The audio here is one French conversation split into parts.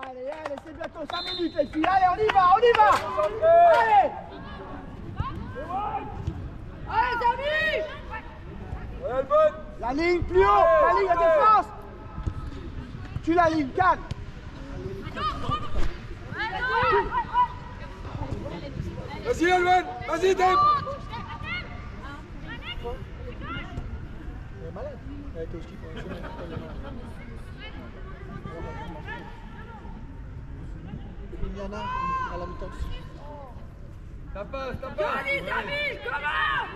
Allez, allez, c'est bientôt 5 minutes les filles. Allez, on y va Allez Allez, Garniche ouais, bonne. La ligne plus haut ouais, la ligne à défense. Tu la ligne, calme. Vas-y Elven, vas-y Dem. Elle est malade. Elle était au ski. Il y en a à la mi-temps. T'as pas, t'as pas. Vas-y David, comment?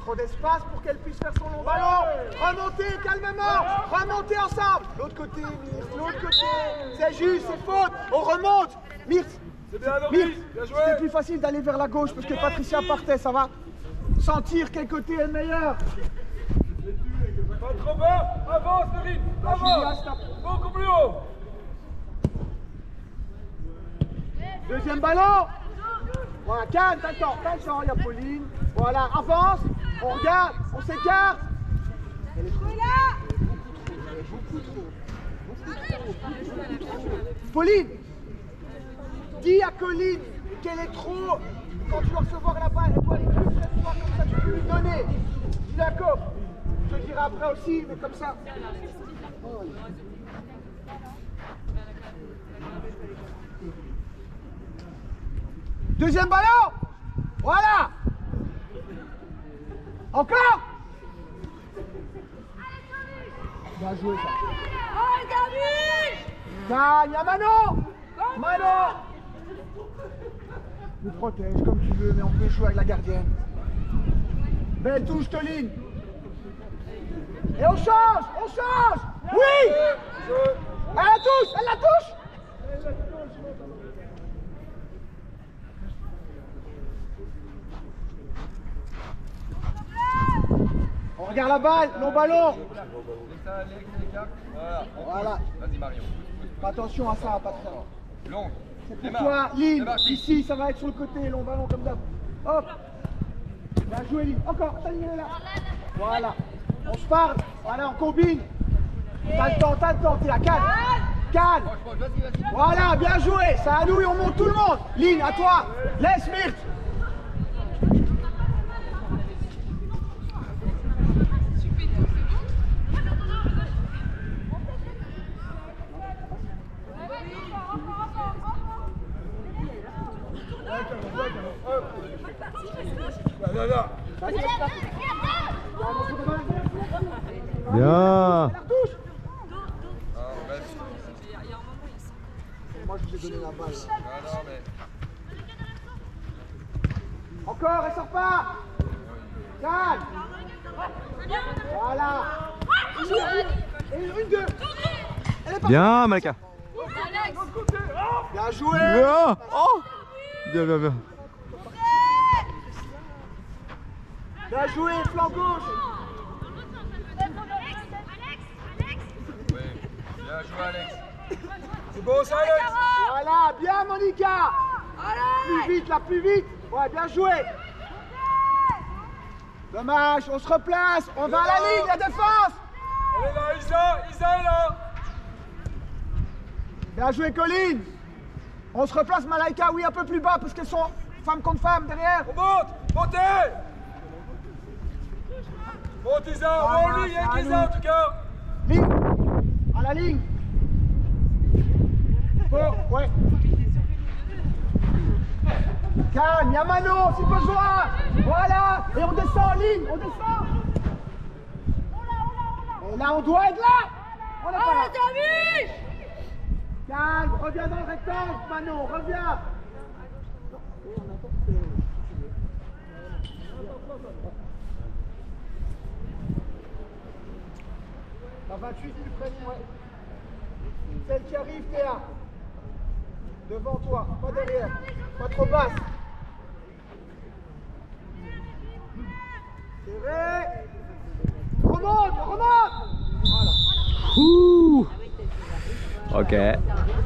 Trop d'espace pour qu'elle puisse faire son long ballon. Remontez calmement. Remontez ensemble. L'autre côté, Myrthe. L'autre côté. C'est juste, c'est faute. On remonte. Myrthe. C'est bien, c'était plus facile d'aller vers la gauche parce que Patricia partait. Ça va sentir quel côté est le meilleur. Pas trop bas. Avance, Lynn. Avance. Beaucoup plus haut. Deuxième ballon. Voilà, calme, t'as le temps, il y a Pauline. Voilà, avance. On regarde, on s'écarte. Elle est trop Pauline, dis à Colline qu'elle est trop. Quand tu vas recevoir la balle, elle doit aller plus cette fois, comme ça tu peux lui donner. Dis d'accord. Je te dirai après aussi, mais comme ça. Oh. Deuxième ballon. Voilà. Encore! Bien joué ça. Allez, Garniche! Gagne à Manon! Manon! Nous protège comme tu veux, mais on peut jouer avec la gardienne. Belle touche, Toline! Et on change! On change! Oui! Elle la touche! Elle la touche! Elle la touche! On regarde la balle, nos ballons. Voilà. Vas-y Marion. Attention à ça, pas de long. C'est pour toi, Lille. Ici, ça va être sur le côté, long ballon comme d'hab. Hop. Bien joué, Lille. Encore, t'as ligne là. Voilà. On se parle. Voilà, on combine. T'as le temps, t'es là. Calme. Calme. Voilà, bien joué. Ça à nous et on monte tout le monde. Lille, à toi. Laisse Myrthe. Bien. Moi je vous ai donné la balle. Encore, elle sort pas. Calme. Voilà. Une, deux. Bien, Malika. Bien joué. Bien, bien, bien. Bien joué, flanc gauche. Alex. Oui, bien joué Alex. C'est beau ça Alex. Voilà, bien Monica. Allez. Plus vite là, plus vite. Ouais, bien joué. Dommage, on se replace. On va à la ligne, la défense. Elle est là, Isa est là. Bien joué Colline. On se replace Malika, oui, un peu plus bas parce qu'elles sont femme contre femme derrière. On monte, montez. Bon Isa, bon ligne avec Isa en tout cas. Ligne, à la ligne. Bon, ouais. Calme, y'a Manon, c'est pas joie. Voilà, et on descend en ligne, on descend. On l'a, on l'a, on l'a. Là, on doit être là. On l'a pas là. Calme, reviens dans le rectangle, Manon, reviens. À 28, tu prennes, ouais. Celle qui arrive, Théa. Devant toi, pas derrière. Pas trop basse. C'est vrai. Remonte, remonte. Voilà. Ouh. Ok.